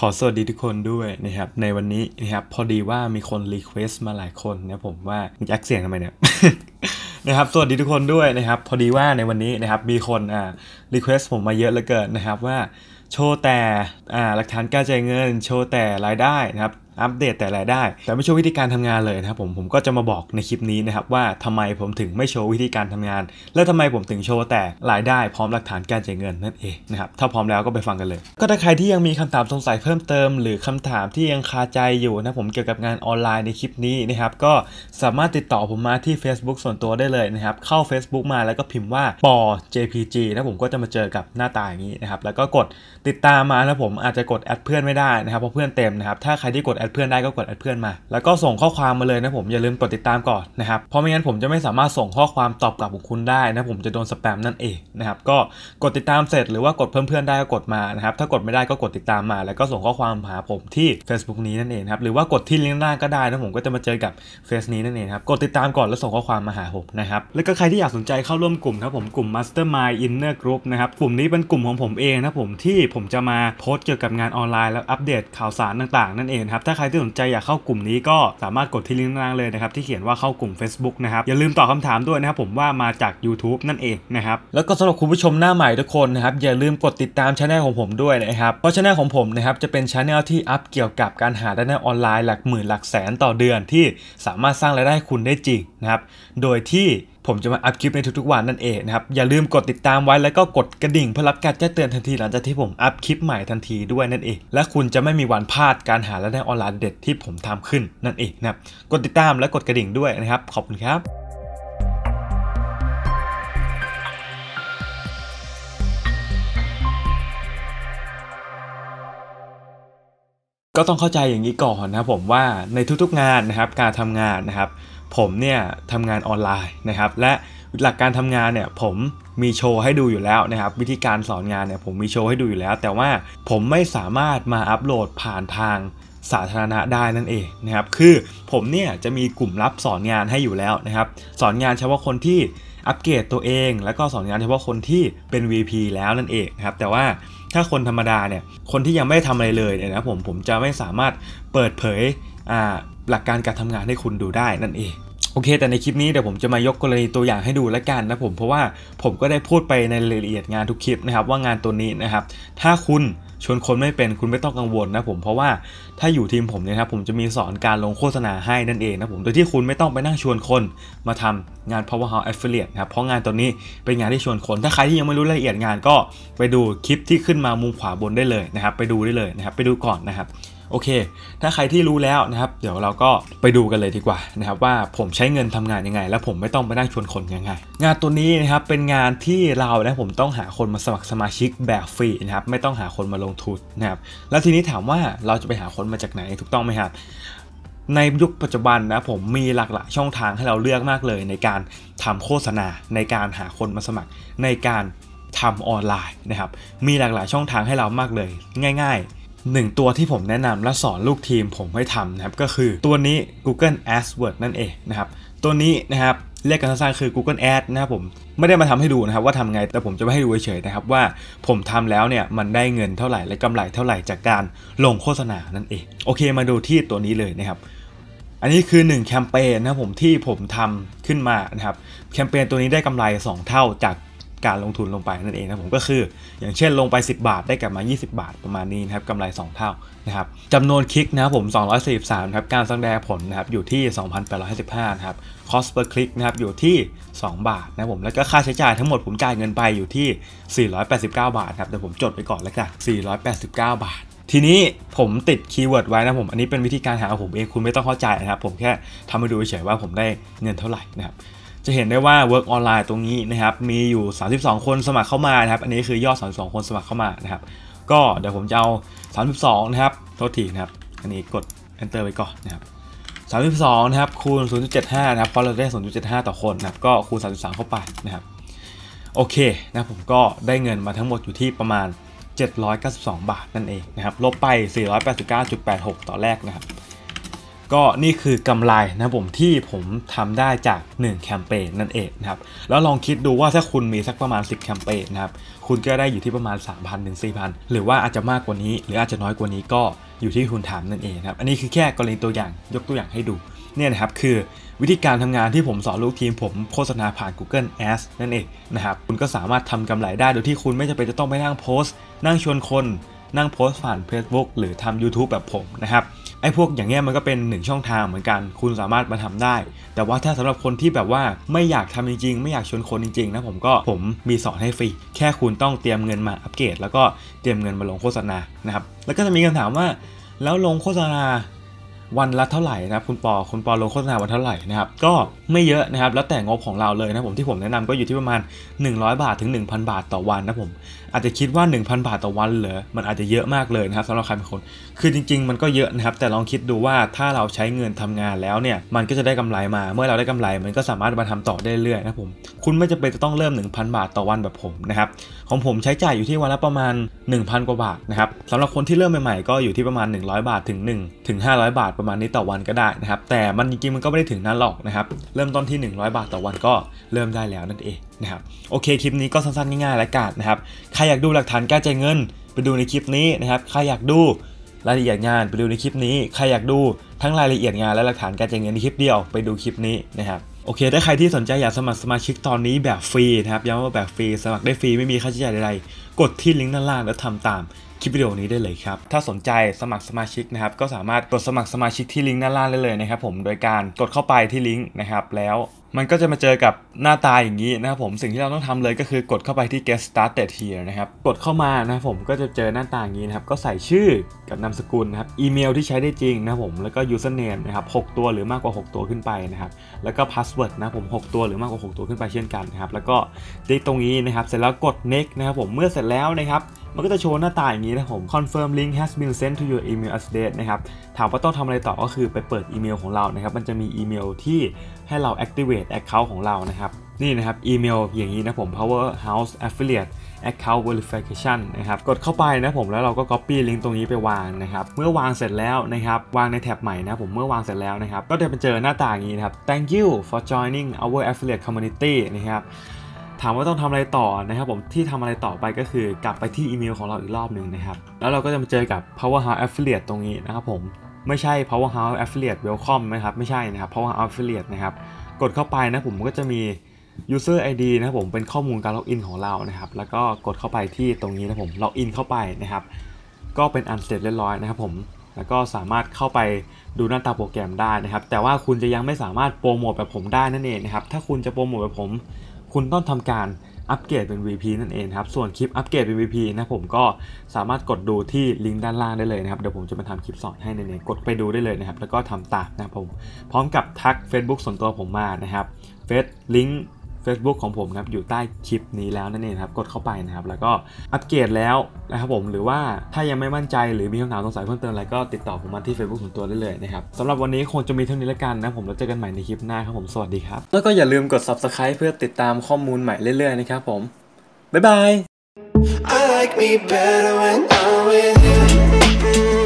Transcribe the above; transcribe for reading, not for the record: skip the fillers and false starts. ขอสวัสดีทุกคนด้วยนะครับในวันนี้นะครับพอดีว่ามีคนรีเควสต์มาหลายคนนะผมว่ามีอักเสียงทำไมเนี่ย นะครับสวัสดีทุกคนด้วยนะครับพอดีว่าในวันนี้นะครับมีคนรีเควสต์ผมมาเยอะเหลือเกินนะครับว่าโชว์แต่หลักฐานการจ่ายเงินโชว์แต่รายได้นะครับอัปเดตแต่รายได้แต่ไม่โชว์วิธีการทำงานเลยนะครับผมก็จะมาบอกในคลิปนี้นะครับว่าทำไมผมถึงไม่โชว์วิธีการทำงานและทำไมผมถึงโชว์แต่รายได้พร้อมหลักฐานการจ่ายเงินนั่นเองนะครับถ้าพร้อมแล้วก็ไปฟังกันเลยก็ถ้าใครที่ยังมีคำถามสงสัยเพิ่มเติมหรือคำถามที่ยังคาใจอยู่นะผมเกี่ยวกับงานออนไลน์ในคลิปนี้นะครับก็สามารถติดต่อผมมาที่ Facebook ส่วนตัวได้เลยนะครับเข้า Facebook มาแล้วก็พิมพ์ว่าปอ JPG นะผมก็จะมาเจอกับหน้าตาอย่างนี้นะครับแล้วก็กดติดตามมานะผมอาจจะกดแอดเพื่อนไม่ได้นะครับเพราะเพื่อนเต็มนะครับถ้าใครที่กดเพื่อนได้ก็กดแอดเพื่อนมาแล้วก็ส่งข้อความมาเลยนะผมอย่าลืมกดติดตามก่อนนะครับเพราะไม่งั้นผมจะไม่สามารถส่งข้อความตอบกลับของคุณได้นะผมจะโดนสแปมนั่นเองนะครับก็กดติดตามเสร็จหรือว่ากดเพิ่มเพื่อนได้ก็กดมานะครับถ้ากดไม่ได้ก็กดติดตามมาแล้วก็ส่งข้อความหาผมที่ Facebook นี้นั่นเองครับหรือว่ากดที่ลิงก์ล่างก็ได้นะผมก็จะมาเจอกับเฟซนี้นั่นเองครับกดติดตามก่อนแล้วส่งข้อความมาหาผมนะครับแล้วก็ใครที่อยากสนใจเข้าร่วมกลุ่มนะผมกลุ่ม Mastermind Inner Group นะครับกลุ่มนี้เป็นกลุ่มของผมเองนะผมที่ผมจะมาโพสต์เกี่ยวกับงานออนไลน์แล้วอัปเดตข่าวสารต่างๆนั่นเองครับถ้าใครที่สนใจอยากเข้ากลุ่มนี้ก็สามารถกดที่ลิงก์ล่างเลยนะครับที่เขียนว่าเข้ากลุ่ม Facebook นะครับอย่าลืมตอบคำถามด้วยนะครับผมว่ามาจาก YouTube นั่นเองนะครับแล้วก็สำหรับคุณผู้ชมหน้าใหม่ทุกคนนะครับอย่าลืมกดติดตามช่องของผมด้วยนะครับเพราะช่องของผมนะครับจะเป็นช่องที่อัพเกี่ยวกับการหารายได้ออนไลน์หลักหมื่นหลักแสนต่อเดือนที่สามารถสร้างรายได้คุณได้จริงนะครับโดยที่ผมจะมาอัพคลิปในทุกๆวันนั่นเองนะครับอย่าลืมกดติดตามไว้แล้วก็กดกระดิ่งเพื่อรับการแจ้งเตือนทันทีหลังจากที่ผมอัพคลิปใหม่ทันทีด้วยนั่นเองและคุณจะไม่มีวันพลาดการหารายได้ออนไลน์เด็ดที่ผมทำขึ้นนั่นเองนะครับกดติดตามและกดกระดิ่งด้วยนะครับขอบคุณครับก็ต้องเข้าใจอย่างนี้ก่อนนะครับผมว่าในทุกๆงานนะครับการทำงานนะครับผมเนี่ยทำงานออนไลน์นะครับและหลักการทำงานเนี่ยผมมีโชว์ให้ดูอยู่แล้วนะครับวิธีการสอนงานเนี่ยผมมีโชว์ให้ดูอยู่แล้วแต่ว่าผมไม่สามารถมาอัปโหลดผ่านทางสาธารณะได้นั่นเองนะครับคือผมเนี่ยจะมีกลุ่มลับสอนงานให้อยู่แล้วนะครับสอนงานเฉพาะคนที่อัปเกรดตัวเองแล้วก็สอนงานเฉพาะคนที่เป็น VP แล้วนั่นเองนะครับแต่ว่าถ้าคนธรรมดาเนี่ยคนที่ยังไม่ทำอะไรเลยเนี่ยนะผมจะไม่สามารถเปิดเผยหลักการการทำงานให้คุณดูได้นั่นเองโอเคแต่ในคลิปนี้เดี๋ยวผมจะมายกกรณีตัวอย่างให้ดูละกันนะผมเพราะว่าผมก็ได้พูดไปในรายละเอียดงานทุกคลิปนะครับว่างานตัวนี้นะครับถ้าคุณชวนคนไม่เป็นคุณไม่ต้องกังวลนะผมเพราะว่าถ้าอยู่ทีมผมเนี่ยครับผมจะมีสอนการลงโฆษณาให้นั่นเองนะผมโดยที่คุณไม่ต้องไปนั่งชวนคนมาทำงาน Powerhouse Affiliate ครับเพราะงานตัวนี้เป็นงานที่ชวนคนถ้าใครที่ยังไม่รู้รายละเอียดงานก็ไปดูคลิปที่ขึ้นมามุมขวาบนได้เลยนะครับไปดูได้เลยนะครับไปดูก่อนนะครับโอเคถ้าใครที่รู้แล้วนะครับเดี๋ยวเราก็ไปดูกันเลยดีกว่านะครับว่าผมใช้เงินทำงานยังไงและผมไม่ต้องไปนั่งชวนคนยังไงงานตัวนี้นะครับเป็นงานที่เรานะผมต้องหาคนมาสมัครสมาชิกแบบฟรีนะครับไม่ต้องหาคนมาลงทุนนะครับแล้วทีนี้ถามว่าเราจะไปหาคนมาจากไหนถูกต้องไหมครับในยุคปัจจุบันนะผมมีหลากหลายช่องทางให้เราเลือกมากเลยในการทำโฆษณาในการหาคนมาสมัครในการทำออนไลน์นะครับมีหลากหลายช่องทางให้เรามากเลยง่ายๆหนึ่งตัวที่ผมแนะนำและสอนลูกทีมผมให้ทำนะครับก็คือตัวนี้ Google Ads นั่นเองนะครับตัวนี้นะครับเรียกกันสั้นๆคือ Google Ads นะครับผมไม่ได้มาทำให้ดูนะครับว่าทำไงแต่ผมจะไม่ให้ดูเฉยๆนะครับว่าผมทำแล้วเนี่ยมันได้เงินเท่าไหร่และกำไรเท่าไหร่จากการลงโฆษณานั่นเองโอเคมาดูที่ตัวนี้เลยนะครับอันนี้คือ1แคมเปญนะครับผมที่ผมทำขึ้นมานะครับแคมเปญตัวนี้ได้กำไร2เท่าจากการลงทุนลงไปนั่นเองนะผมก็คืออย่างเช่นลงไป10บาทได้กลับมา20บาทประมาณนี้นะครับกำไร2เท่านะครับจำนวนคลิกนะครับผม243ครับการแสดงผลนะครับอยู่ที่ 2,855 นะครับ cost per click นะครับอยู่ที่2บาทนะผมแล้วก็ค่าใช้จ่ายทั้งหมดผมจ่ายเงินไปอยู่ที่489บาทครับแต่ผมจดไปก่อนแล้วกัน489บาททีนี้ผมติดคีย์เวิร์ดไว้นะผมอันนี้เป็นวิธีการหาผมเองคุณไม่ต้องเข้าใจนะครับผมแค่ทำให้ดูเฉยว่าผมได้เงินเท่าไหร่นะครับจะเห็นได้ว่าเวิร์กออนไลน์ตรงนี้นะครับมีอยู่32คนสมัครเข้ามานะครับอันนี้คือยอด32คนสมัครเข้ามานะครับก็เดี๋ยวผมจะเอา32นะครับโทษทีนะครับอันนี้กด enter ไปก่อนนะครับ32นะครับคูณ 0.75 นะครับเพราะเราได้ 0.75 ต่อคนนะครับก็คูณ33เข้าไปนะครับโอเคนะผมก็ได้เงินมาทั้งหมดอยู่ที่ประมาณ792บาทนั่นเองนะครับลบไป489.86 ต่อแรกนะครับ ก็นี่คือกำไรนะผมที่ผมทำได้จาก1แคมเปญนั่นเองนะครับแล้วลองคิดดูว่าถ้าคุณมีสักประมาณ10แคมเปญนะครับคุณก็ได้อยู่ที่ประมาณ 3,000 ถึง 4,000 หรือว่าอาจจะมากกว่านี้หรืออาจจะน้อยกว่านี้ก็อยู่ที่คุณทำนั่นเองครับอันนี้คือแค่กรณีตัวอย่างยกตัวอย่างให้ดูเนี่ยนะครับคือวิธีการทำงานที่ผมสอนลูกทีมผมโฆษณาผ่าน Google Ads นั่นเองนะครับคุณก็สามารถทำกำไรได้โดยที่คุณไม่จำเป็นจะต้องไปนั่งโพสต์นั่งชวนคนนั่งโพสต์ผ่าน Facebook หรือทำ YouTube แบบผมนะครับไอ้พวกอย่างเงี้ยมันก็เป็น1ช่องทางเหมือนกันคุณสามารถมาทำได้แต่ว่าถ้าสำหรับคนที่แบบว่าไม่อยากทำจริงๆไม่อยากชวนคนจริงๆนะผมมีสอนให้ฟรีแค่คุณต้องเตรียมเงินมาอัปเกรดแล้วก็เตรียมเงินมาลงโฆษณานะครับแล้วก็จะมีคำถามว่าแล้วลงโฆษณาวันละเท่าไหร่นะครับคุณปอลงโฆษณาวันเท่าไหร่นะครับก็ไม่เยอะนะครับแล้วแต่งบของเราเลยนะผมที่ผมแนะนำก็อยู่ที่ประมาณ100บาทถึง 1,000 บาทต่อวันนะผมอาจจะคิดว่า 1,000 บาทต่อวันเหรอมันอาจจะเยอะมากเลยนะครับสำหรับใครบางคนคือจริงๆมันก็เยอะนะครับแต่ลองคิดดูว่าถ้าเราใช้เงินทำงานแล้วเนี่ยมันก็จะได้กำไรมาเมื่อเราได้กำไรมันก็สามารถมาทำต่อได้เรื่อยนะผมคุณไม่จำเป็นจะต้องเริ่ม 1,000 บาทต่อวันแบบผมนะครับของผมใช้จ่ายอยู่ที่วันละประมาณ 1,000 กว่าบาทนะครับสำหรับคนที่เริ่มใหม่ๆก็อยู่ที่ประมาณ100บาทถึง500บาทประมาณนี้ต่อวันก็ได้นะครับแต่มันจริงๆมันก็ไม่ได้ถึงนั้นหรอกนะครับเริ่มต้นที่100บาทต่อวันก็เริ่มได้แล้วนั่นเองนะครับโอเคคลิปนี้ก็สั้นๆง่ายๆแล้วกันนะครับใครอยากดูหลักฐานการจ่ายเงินไปดูในคลิปนี้นะครับใครอยากดูรายละเอียดงานไปดูในคลิปนี้ใครอยากดูทั้งรายละเอียดงานและหลักฐานการจ่ายเงินในคลิปเดียวไปดูคลิปนี้นะครับโอเคถ้าใครที่สนใจอยากสมัครสมาชิกตอนนี้แบบฟรีนะครับย้ำว่าแบบฟรีสมัครได้ฟรีไม่มีค่าใช้จ่ายใดๆกดที่ลิงก์ด้านล่างแล้วทำตามคลิปวิดีโอนี้ได้เลยครับถ้าสนใจสมัครสมาชิกนะครับก็สามารถกดสมัครสมาชิกที่ลิงก์ด้านล่างได้เลยนะครับผมโดยการกดเข้าไปที่ลิงก์นะครับแล้วมันก็จะมาเจอกับหน้าตาอย่างนี้นะครับผมสิ่งที่เราต้องทำเลยก็คือกดเข้าไปที่ get started here นะครับกดเข้ามานะครับผมก็จะเจอหน้าตาอย่างนี้นะครับก็ใส่ชื่อกับนามสกุลนะครับอีเมลที่ใช้ได้จริงนะครับผมแล้วก็ username นะครับ6ตัวหรือมากกว่า6ตัวขึ้นไปนะครับแล้วก็ password นะผม6ตัวหรือมากกว่า6ตัวขึ้นไปเช่นกันนะครับแล้วก็ติ๊กตรงนี้นะครับเสร็จแล้วกด next นะครับผมเมื่อเสร็จแล้วนะครับมันก็จะโชว์หน้าตาอย่างนี้นะผม confirm link has been sent to your email address นะครับถามว่าต้องทำอะไรต่อก็คือไปเปิดอีเมลของเรานะครับมันจะมีอีเมลที่ให้เรา activate account ของเรานะครับนี่นะครับอีเมลอย่างนี้นะผม Powerhouse Affiliate Account Verification นะครับกดเข้าไปนะผมแล้วเราก็ copy ลิงก์ตรงนี้ไปวางนะครับเมื่อวางเสร็จแล้วนะครับวางในแท็บใหม่นะผมเมื่อวางเสร็จแล้วนะครับก็จะไปเจอหน้าตาอย่างนี้นะครับ thank you for joining our affiliate community นะครับถามว่าต้องทำอะไรต่อนะครับผมที่ทำอะไรต่อไปก็คือกลับไปที่อีเมลของเราอีกรอบหนึ่งนะครับแล้วเราก็จะมาเจอกับ Powerhouse Affiliate ตรงนี้นะครับผมไม่ใช่ Powerhouse Affiliate Welcome นะครับไม่ใช่นะครับ Powerhouse Affiliate นะครับกดเข้าไปนะผมก็จะมี User ID นะผมเป็นข้อมูลการล็อกอินของเรานะครับแล้วก็กดเข้าไปที่ตรงนี้นะผมล็อกอินเข้าไปนะครับก็เป็นอันเสร็จเรียบร้อยนะครับผมแล้วก็สามารถเข้าไปดูหน้าตาโปรแกรมได้นะครับแต่ว่าคุณจะยังไม่สามารถโปรโมทแบบผมได้นั่นเองนะครับถ้าคุณจะโปรโมทแบบผมคุณต้องทำการอัปเกรดเป็น VP นั่นเองครับส่วนคลิปอัปเกรดเป็น VP นะผมก็สามารถกดดูที่ลิงก์ด้านล่างได้เลยนะครับเดี๋ยวผมจะมาทำคลิปสอนให้ในนี้กดไปดูได้เลยนะครับแล้วก็ทำตามนะผมพร้อมกับทัก Facebook ส่วนตัวผมมานะครับเฟซลิงก์ Facebook ของผมครับอยู่ใต้คลิปนี้แล้วนั่นเองครับกดเข้าไปนะครับแล้วก็อัปเกรดแล้วนะครับผมหรือว่าถ้ายังไม่มั่นใจหรือมีคำถามสงสัยเพิ่มเติมอะไรก็ติดต่อผมมาที่ Facebook ส่วนตัวได้เลยนะครับสำหรับวันนี้คงจะมีเท่านี้ละกันนะผมแล้วเจอกันใหม่ในคลิปหน้าครับผมสวัสดีครับแล้วก็อย่าลืมกด Subscribe เพื่อติดตามข้อมูลใหม่เรื่อยๆนะครับผมบ๊ายบาย